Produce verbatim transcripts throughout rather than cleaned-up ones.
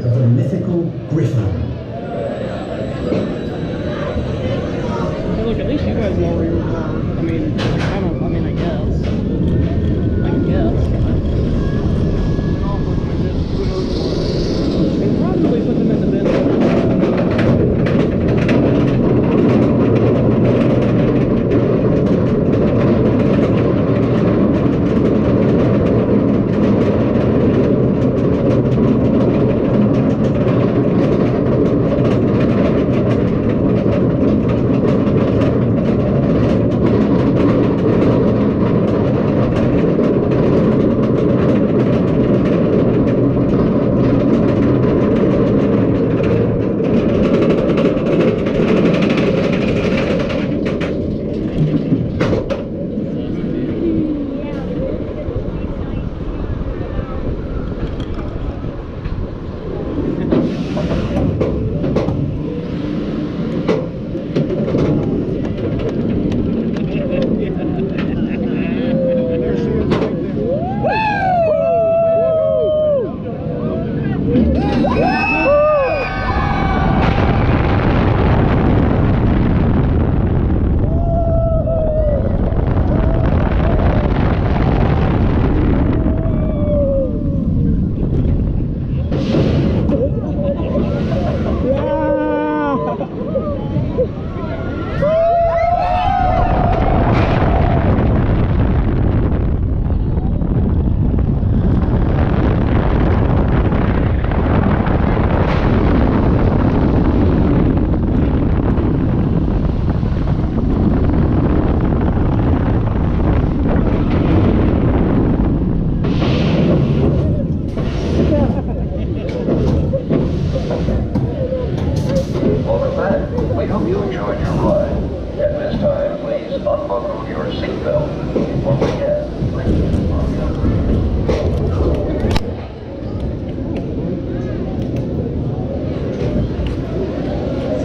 spirit of the mythical Griffon. Hey, look, at least you guys know where you were born. I mean, like, I don't, I mean, I guess. I guess. They probably put them in the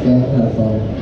kind of fun.